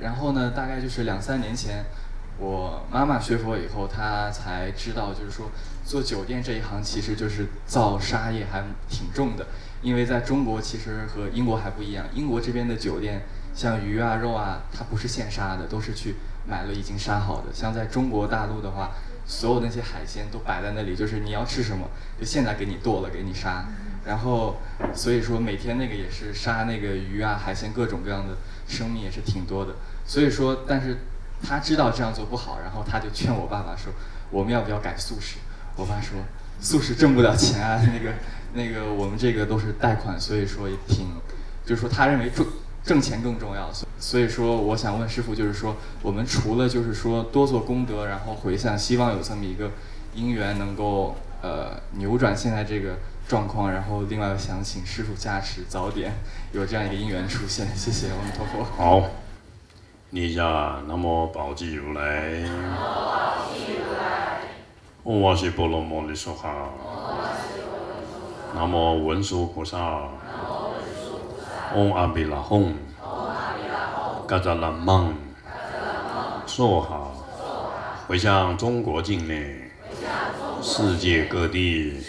然后呢，大概就是2、3年前，我妈妈学佛以后，她才知道，就是说做酒店这一行其实就是造杀业还挺重的，因为在中国其实和英国还不一样，英国这边的酒店像鱼啊肉啊，它不是现杀的，都是去买了已经杀好的。像在中国大陆的话，所有那些海鲜都摆在那里，就是你要吃什么，就现在给你剁了，给你杀。然后，所以说每天那个也是杀那个鱼啊、海鲜各种各样的生命也是挺多的。所以说，但是他知道这样做不好，然后他就劝我爸爸说，我们要不要改素食？我爸说，素食挣不了钱啊，那个我们这个都是贷款，所以说也挺，就是说他认为挣钱更重要。所以说我想问师父，就是说我们除了就是说多做功德，然后回向，希望有这么一个因缘能够扭转现在这个状况，然后另外想请师父加持，早点有这样一个因缘出现。谢谢，阿弥陀佛。好，念一下南无宝积如来，南无宝积如来，嗡哇悉波罗摩尼娑哈，南无文殊菩萨，嗡阿比拉吽，嘎扎拉曼，娑哈，回向中国境内，世界各地。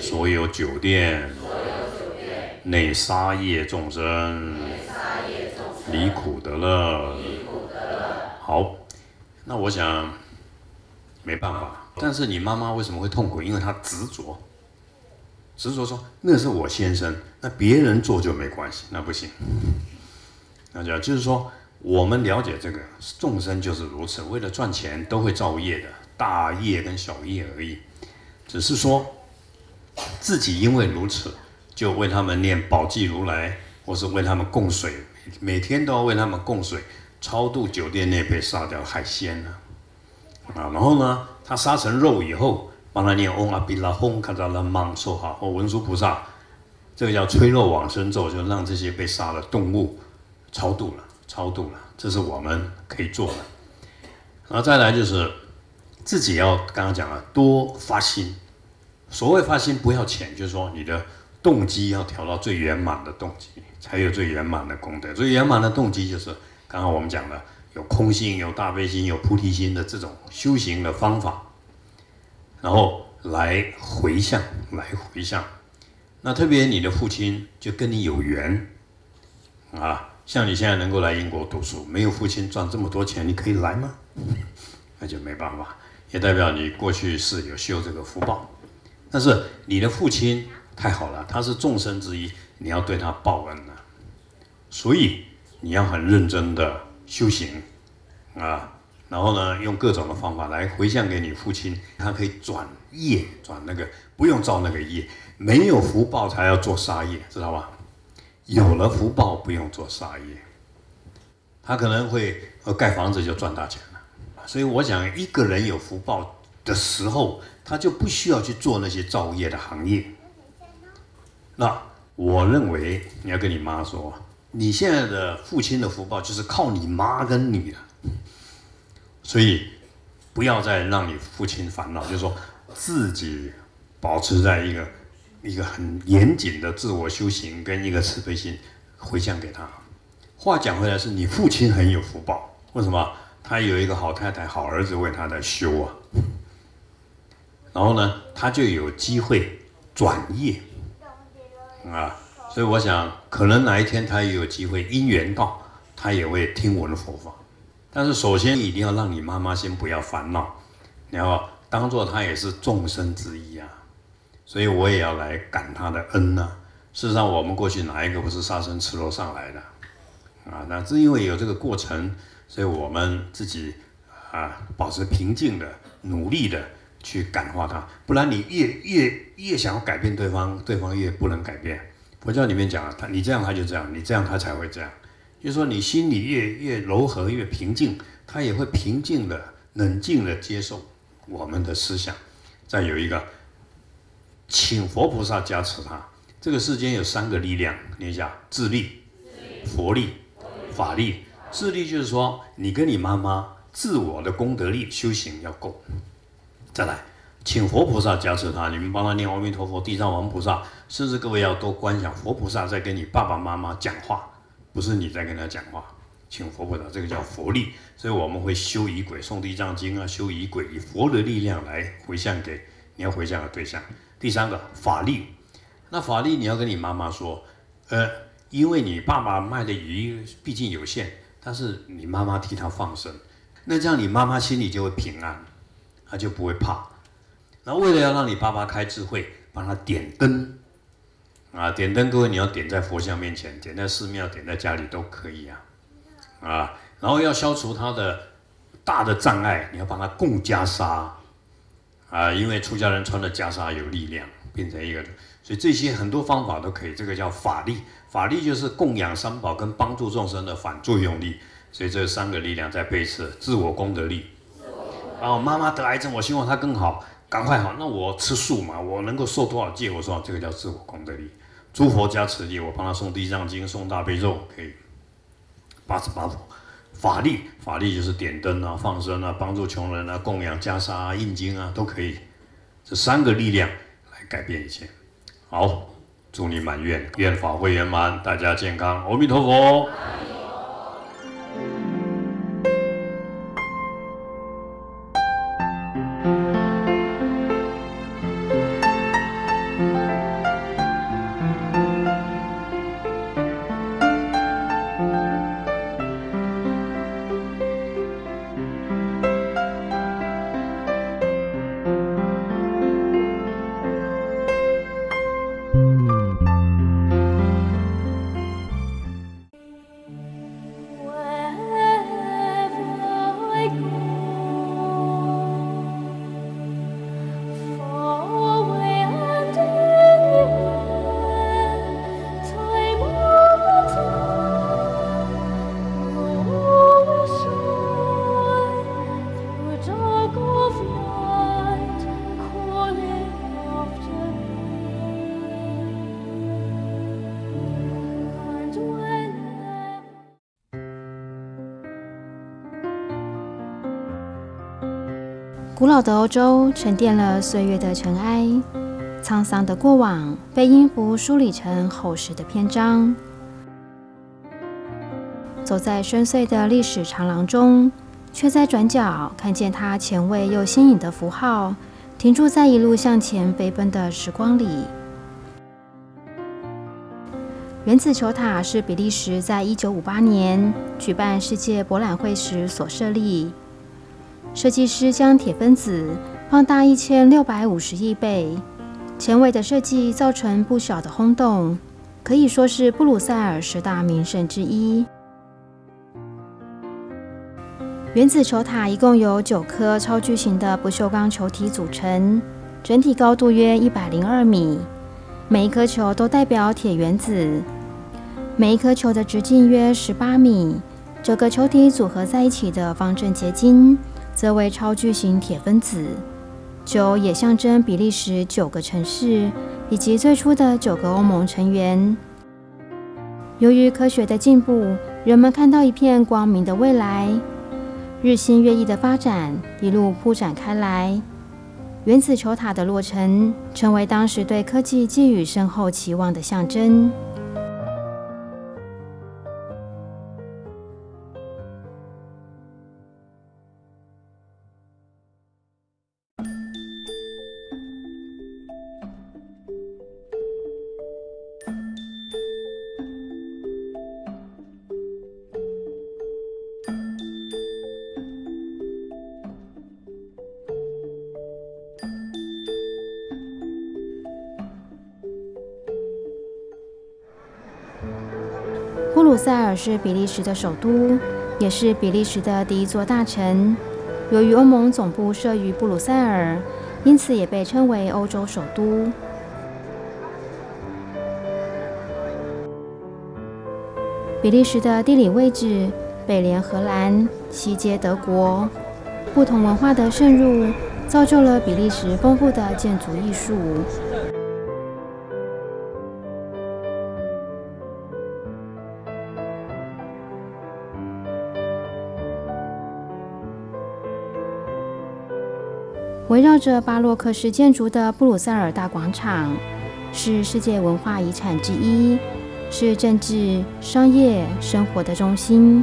所有酒店内杀业众生离苦得乐。好，那我想没办法，但是你妈妈为什么会痛苦？因为她执着说那是我先生，那别人做就没关系，那不行。那就是说我们了解这个众生就是如此，为了赚钱都会造业的，大业跟小业而已，只是说自己因为如此，就为他们念宝济如来，或是为他们供水，每天都要为他们供水，超度酒店内被杀掉海鲜啊，然后呢，他杀成肉以后，帮他念嗡阿比拉吽卡扎拉曼说哈，或文殊菩萨，这个叫催肉往生咒，就让这些被杀的动物超度了，这是我们可以做的。然后再来就是自己要刚刚讲了，多发心。所谓发心不要钱，就是说你的动机要调到最圆满的动机，才有最圆满的功德。最圆满的动机就是刚刚我们讲的，有空性、有大悲心、有菩提心的这种修行的方法，然后来回向。那特别你的父亲就跟你有缘啊，像你现在能够来英国读书，没有父亲赚这么多钱，你可以来吗？那就没办法，也代表你过去是有修这个福报。但是你的父亲太好了，他是众生之一，你要对他报恩了，所以你要很认真的修行啊，然后呢，用各种的方法来回向给你父亲，他可以转业，转那个不用造那个业，没有福报才要做杀业，知道吧？有了福报不用做杀业，他可能会盖房子就赚大钱了。所以我想，一个人有福报的时候，他就不需要去做那些造业的行业。那我认为你要跟你妈说，你现在的父亲的福报就是靠你妈跟你的，所以不要再让你父亲烦恼，就是说自己保持在一个很严谨的自我修行跟一个慈悲心回向给他。话讲回来，是你父亲很有福报，为什么？他有一个好太太、好儿子为他在修啊。然后呢，他就有机会转业啊，所以我想，可能哪一天他也有机会，因缘到，他也会听闻佛法。但是首先一定要让你妈妈先不要烦恼，然后当做他也是众生之一啊。所以我也要来感他的恩啊。事实上，我们过去哪一个不是杀生吃肉上来的啊？那是因为有这个过程，所以我们自己啊，保持平静的、努力的。去感化他，不然你越想要改变对方，对方越不能改变。佛教里面讲，你这样他就这样，你这样他才会这样。就是说你心里越柔和，越平静，他也会平静的、冷静的接受我们的思想。再有一个，请佛菩萨加持他。这个世间有3个力量，念一下：智力、佛力、法力。智力就是说，你跟你妈妈自我的功德力修行要够。再来，请佛菩萨加持他，你们帮他念阿弥陀佛、地藏王菩萨，甚至各位要多观想佛菩萨在跟你爸爸妈妈讲话，不是你在跟他讲话。请佛菩萨，这个叫佛力。所以我们会修仪轨，诵地藏经啊，修仪轨，以佛的力量来回向给你要回向的对象。第三个法力，那法力你要跟你妈妈说，因为你爸爸卖的鱼毕竟有限，但是你妈妈替他放生，那这样你妈妈心里就会平安，她就不会怕。那为了要让你爸爸开智慧，帮他点灯。 啊，点灯，各位你要点在佛像面前，点在寺庙，点在家里都可以啊，啊，然后要消除他的大的障碍，你要帮他供袈裟，啊，因为出家人穿的袈裟有力量，变成一个，所以这些很多方法都可以，这个叫法力，法力就是供养三宝跟帮助众生的反作用力，所以这三个力量在背刺，自我功德力，啊，我妈妈得癌症，我希望她更好。 赶快好，那我吃素嘛，我能够受多少戒？我说这个叫自我功德力，诸佛加持力，我帮他诵地藏经、诵大悲咒，可以88佛。法力，法力就是点灯啊、放生啊、帮助穷人啊、供养袈裟啊、印经啊，都可以。这三个力量来改变一切。好，祝你满愿，愿法会圆满，大家健康，阿弥陀佛。古老的欧洲沉淀了岁月的尘埃，沧桑的过往被音符梳理成厚实的篇章。走在深邃的历史长廊中，却在转角看见它前卫又新颖的符号，停驻在一路向前飞奔的时光里。原子球塔是比利时在1958年举办世界博览会时所设立。 设计师将铁分子放大1650亿倍，前卫的设计造成不小的轰动，可以说是布鲁塞尔10大名胜之一。原子球塔一共由9颗超巨型的不锈钢球体组成，整体高度约102米，每一颗球都代表铁原子，每一颗球的直径约18米，9个球体组合在一起的方正结晶。 则为超巨型铁分子，球也象征比利时9个城市以及最初的9个欧盟成员。由于科学的进步，人们看到一片光明的未来，日新月异的发展一路铺展开来。原子球塔的落成，成为当时对科技寄予深厚期望的象征。 布鲁塞尔是比利时的首都，也是比利时的第一座大城。由于欧盟总部设于布鲁塞尔，因此也被称为欧洲首都。比利时的地理位置北连荷兰，西接德国，不同文化的渗入造就了比利时丰富的建筑艺术。 围绕着巴洛克式建筑的布鲁塞尔大广场是世界文化遗产之一，是政治、商业、生活的中心，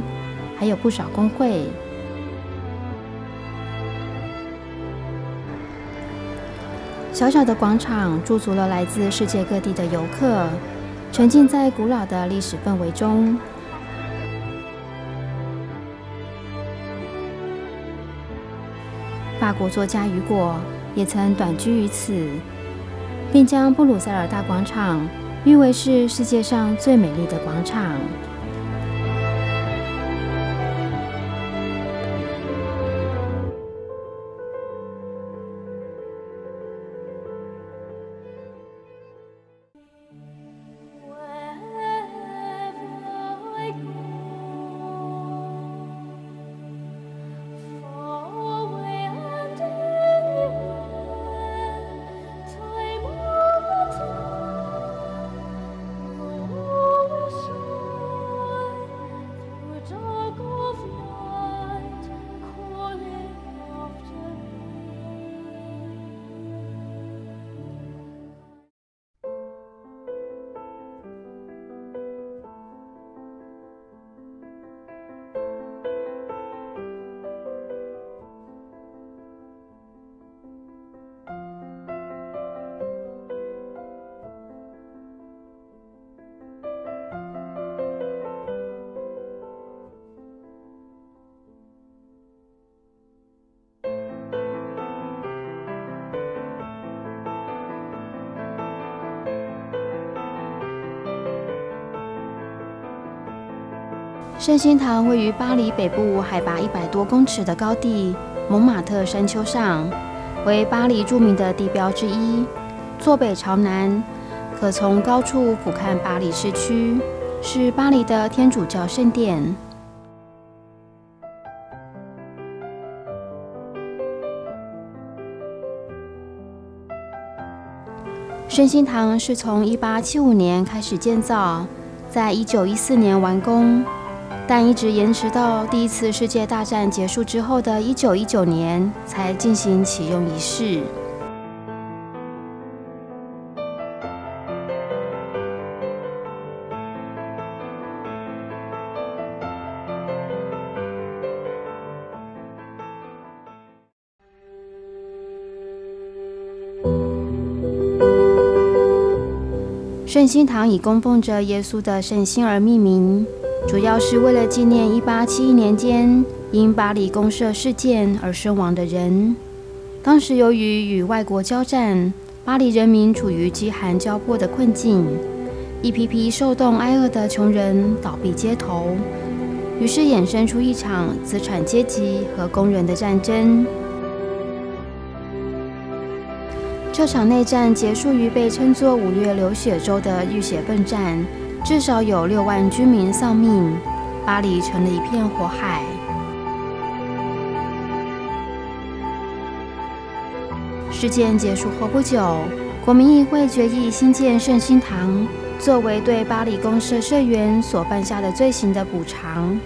还有不少工会。小小的广场驻足了来自世界各地的游客，沉浸在古老的历史氛围中。 法国作家雨果也曾短居于此，并将布鲁塞尔大广场誉为是世界上最美丽的广场。圣心堂位于巴黎北部海拔100多公尺的高地蒙马特山丘上，为巴黎著名的地标之一。坐北朝南，可从高处俯瞰巴黎市区，是巴黎的天主教圣殿。 圣心堂是从1875年开始建造，在1914年完工，但一直延迟到第一次世界大战结束之后的1919年才进行启用仪式。圣心堂以供奉着耶稣的圣心而命名，主要是为了纪念1871年间因巴黎公社事件而身亡的人。当时由于与外国交战，巴黎人民处于饥寒交迫的困境，一批批受冻挨饿的穷人倒闭街头，于是衍生出一场资产阶级和工人的战争。 这场内战结束于被称作5月流血周的浴血奋战，至少有6万居民丧命，巴黎成了一片火海。事件结束后不久，国民议会决议新建圣心堂，作为对巴黎公社社员所犯下的罪行的补偿。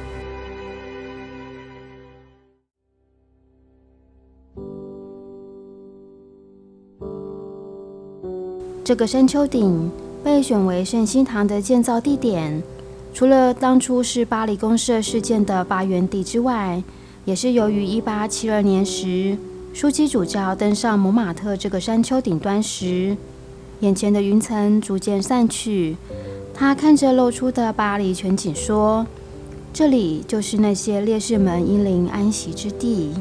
这个山丘顶被选为圣心堂的建造地点，除了当初是巴黎公社事件的发源地之外，也是由于1872年时，枢机主教登上蒙马特这个山丘顶端时，眼前的云层逐渐散去，他看着露出的巴黎全景说：“这里就是那些烈士们英灵安息之地。”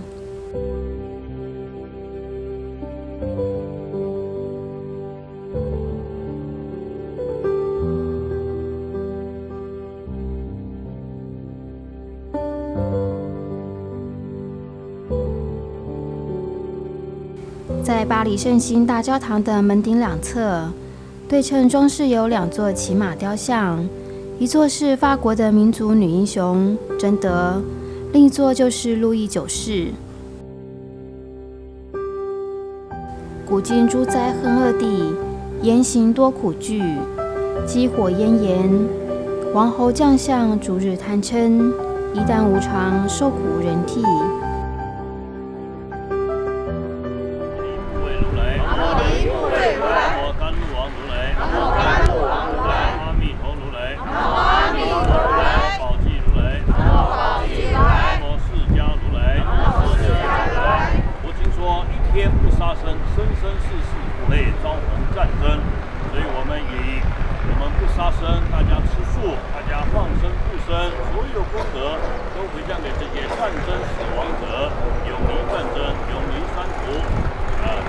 在巴黎圣心大教堂的门顶两侧，对称装饰有2座骑马雕像，一座是法国的民族女英雄贞德，另一座就是路易9世。古今诸灾恨恶地，言行多苦惧，饥火咽炎，王侯将相逐日贪嗔，一旦无常，受苦无人替。 阿弥陀如来，保济如来，杀生，大家吃素，大家放生护生，所有功德都回向给这些战争死亡者，永离战争，永离三途，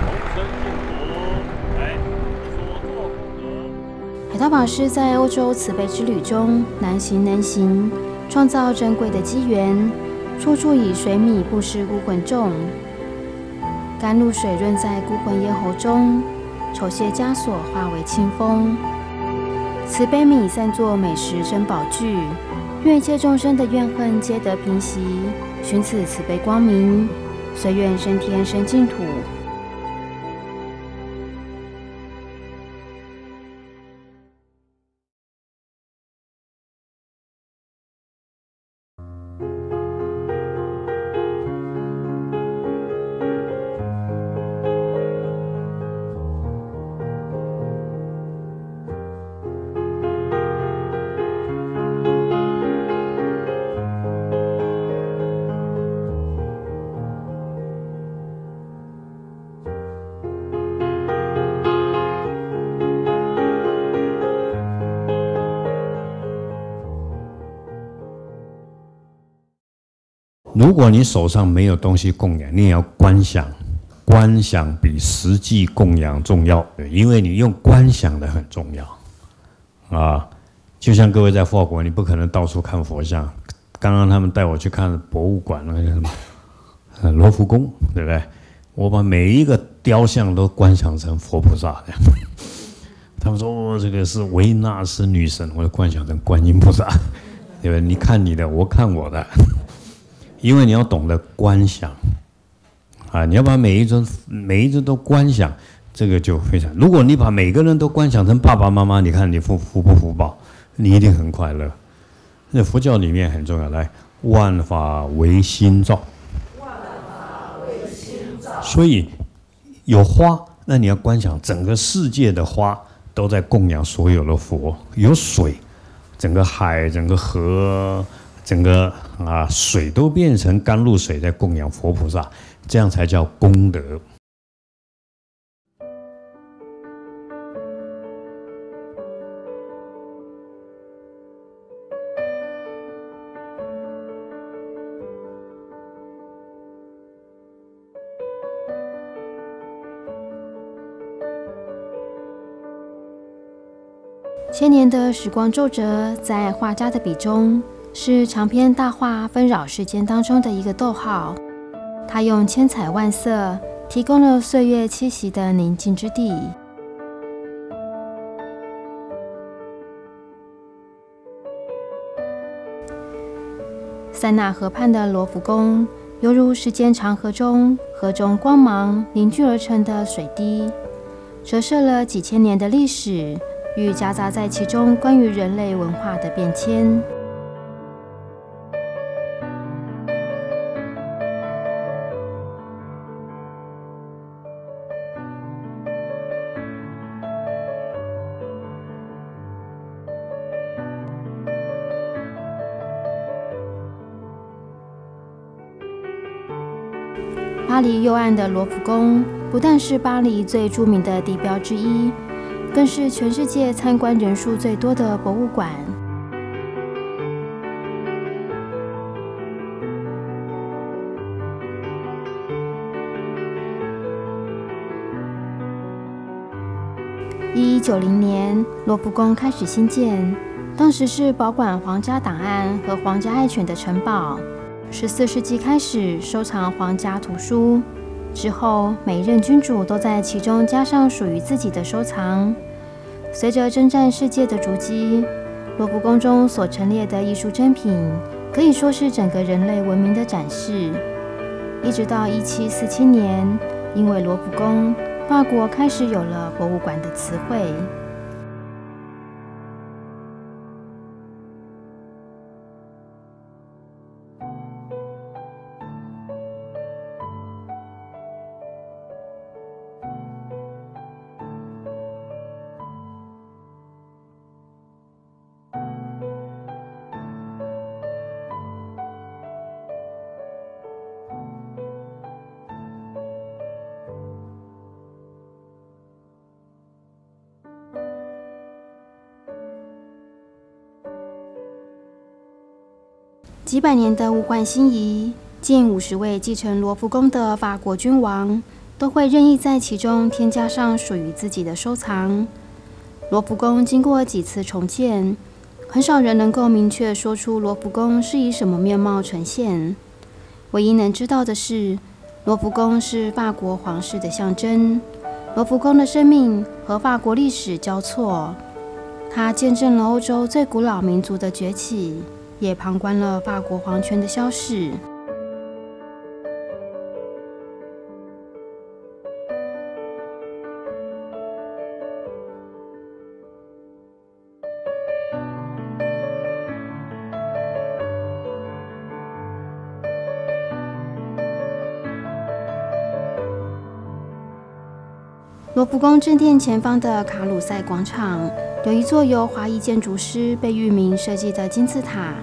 同生净土。来，说做功德。海涛法师在欧洲慈悲之旅中难行难行，创造珍贵的机缘，处处以水米布施孤魂众，甘露水润在孤魂咽喉中，酬谢枷锁化为清风。 慈悲米散作美食珍宝具，愿一切众生的怨恨皆得平息。寻此慈悲光明，随愿升天升净土。如果你手上没有东西供养，你也要观想，观想比实际供养重要，因为你用观想的很重要，啊，就像各位在法国，你不可能到处看佛像。刚刚他们带我去看博物馆那个什么，罗浮宫，对不对？我把每一个雕像都观想成佛菩萨的。他们说、哦、这个是维纳斯女神，我就观想成观音菩萨，对不对？你看你的，我看我的。 因为你要懂得观想，啊，你要把每一尊都观想，这个就非常。如果你把每个人都观想成爸爸妈妈，你看你福不福报，你一定很快乐。那佛教里面很重要，来，万法唯心造。万法唯心造。所以有花，那你要观想整个世界的花都在供养所有的佛；有水，整个海，整个河。 整个啊，水都变成甘露水，在供养佛菩萨，这样才叫功德。千年的时光皱褶，在画家的笔中。 是长篇大话纷扰世间当中的一个逗号，它用千彩万色提供了岁月栖息的宁静之地。塞纳河畔的罗浮宫，犹如时间长河中光芒凝聚而成的水滴，折射了几千年的历史与夹杂在其中关于人类文化的变迁。 巴黎右岸的罗浮宫不但是巴黎最著名的地标之一，更是全世界参观人数最多的博物馆。1190年，罗浮宫开始兴建，当时是保管皇家档案和皇家爱犬的城堡。 14世纪开始收藏皇家图书，之后每任君主都在其中加上属于自己的收藏。随着征战世界的足迹，罗浮宫中所陈列的艺术珍品可以说是整个人类文明的展示。一直到1747年，因为罗浮宫，法国开始有了博物馆的词汇。几百年的物换星移，近50位继承罗浮宫的法国君王都会任意在其中添加上属于自己的收藏。罗浮宫经过几次重建，很少人能够明确说出罗浮宫是以什么面貌呈现。唯一能知道的是，罗浮宫是法国皇室的象征。罗浮宫的生命和法国历史交错，它见证了欧洲最古老民族的崛起，也旁观了法国皇权的消逝。罗浮宫正殿前方的卡鲁塞广场有一座由华裔建筑师贝聿铭设计的金字塔，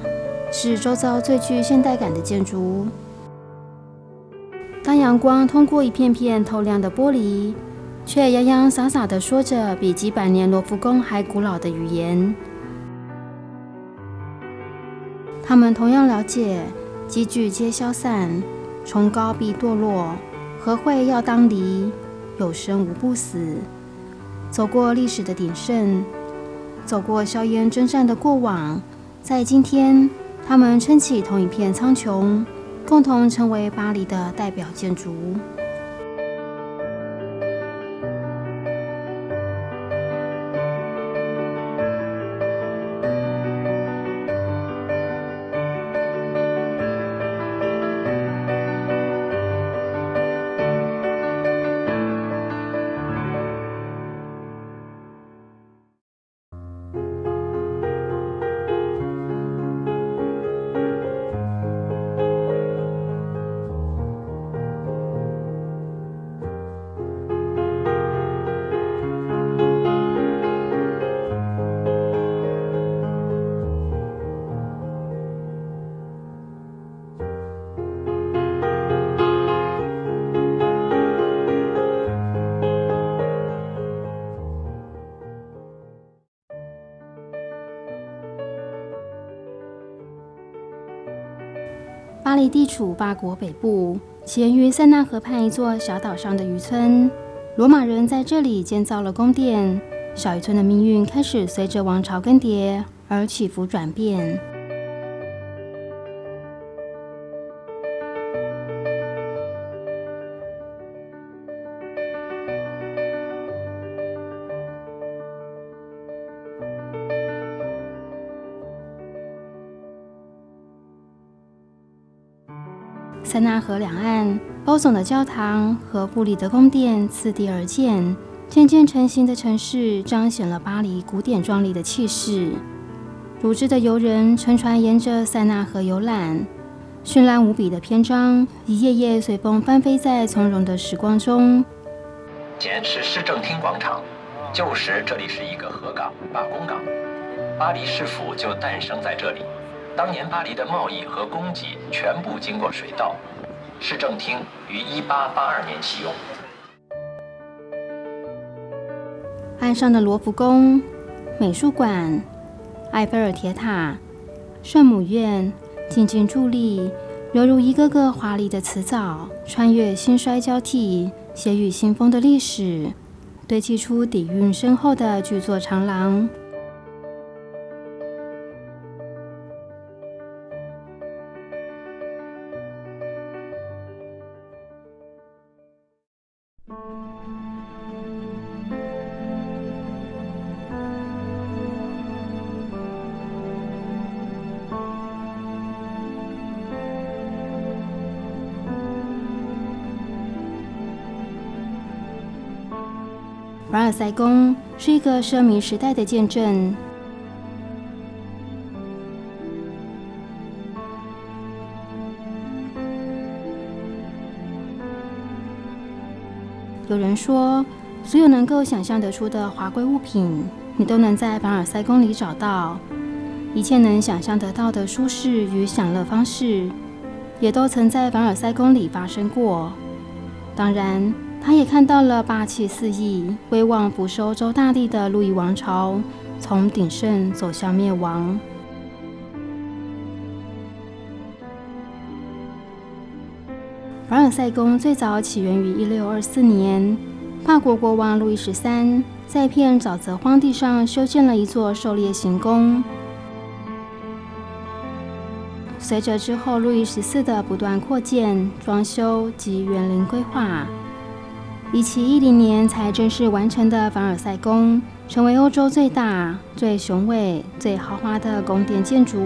是周遭最具现代感的建筑。当阳光通过一片片透亮的玻璃，却洋洋洒洒地说着比几百年罗浮宫还古老的语言。他们同样了解积聚皆消散，崇高必堕落，和会要当离。有生无不死，走过历史的鼎盛，走过硝烟征战的过往，在今天，他们撑起同一片苍穹，共同成为巴黎的代表建筑。巴黎地处法国北部，起源于塞纳河畔一座小岛上的渔村。罗马人在这里建造了宫殿，小渔村的命运开始随着王朝更迭而起伏转变。塞纳河两岸高耸的教堂和富丽的宫殿次第而建，渐渐成型的城市彰显了巴黎古典壮丽的气势。如织的游人乘船沿着塞纳河游览，绚烂无比的篇章一页页随风翻飞在从容的时光中。前是市政厅广场，旧时这里是一个河港——马公港，巴黎市府就诞生在这里。当年巴黎的贸易和供给全部经过水道，市政厅于1882年启用。岸上的罗浮宫、美术馆、埃菲尔铁塔、圣母院静静伫立，犹如一个个华丽的辞藻，穿越兴衰交替、血雨腥风的历史，堆砌出底蕴深厚的巨作长廊。凡尔赛宫是一个奢靡时代的见证。有人说，所有能够想象得出的华贵物品，你都能在凡尔赛宫里找到。一切能想象得到的舒适与享乐方式，也都曾在凡尔赛宫里发生过。当然，他也看到了霸气四溢、威望俯视欧洲大地的路易王朝从鼎盛走向灭亡。凡尔赛宫最早起源于1624年，法国国王路易13在一片沼泽荒地上修建了一座狩猎行宫。随着之后路易14的不断扩建、装修及园林规划，1710年才正式完成的凡尔赛宫，成为欧洲最大、最雄伟、最豪华的宫殿建筑。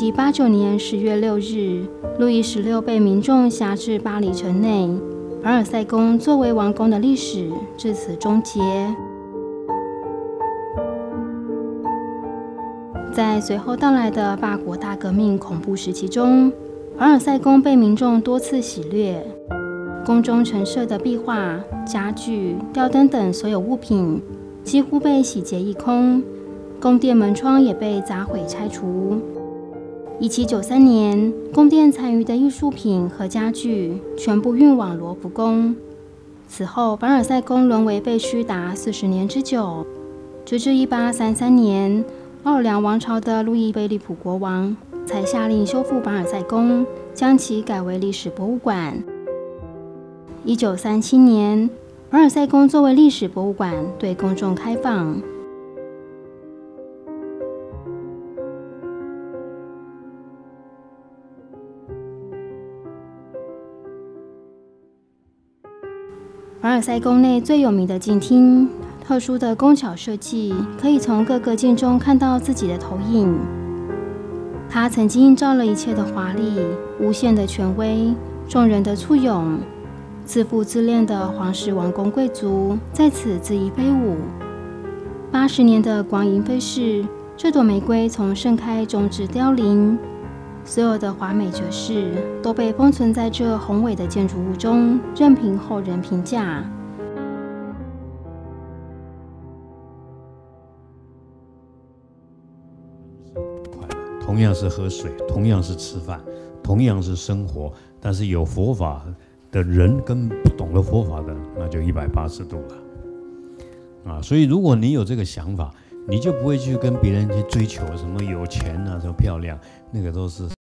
1789年10月6日，路易16被民众挟至巴黎城内，凡尔赛宫作为王宫的历史至此终结。在随后到来的法国大革命恐怖时期中，凡尔赛宫被民众多次洗掠，宫中陈设的壁画、家具、吊灯等所有物品几乎被洗劫一空，宫殿门窗也被砸毁拆除。1793年，宫殿残余的艺术品和家具全部运往罗浮宫。此后，凡尔赛宫沦为废墟达40年之久，直至1833年，奥尔良王朝的路易菲利普国王才下令修复凡尔赛宫，将其改为历史博物馆。1937年，凡尔赛宫作为历史博物馆对公众开放。凡尔赛宫内最有名的镜厅，特殊的工巧设计，可以从各个镜中看到自己的投影。它曾经映照了一切的华丽、无限的权威、众人的簇拥，自负自恋的皇室王公贵族在此恣意飞舞。80年的光阴飞逝，这朵玫瑰从盛开终至凋零，所有的华美绝世都被封存在这宏伟的建筑物中，任凭后人评价。同样是喝水，同样是吃饭，同样是生活，但是有佛法的人跟不懂得佛法的，那就180度了。啊，所以如果你有这个想法，你就不会去跟别人去追求什么有钱啊，什么漂亮，那个都是。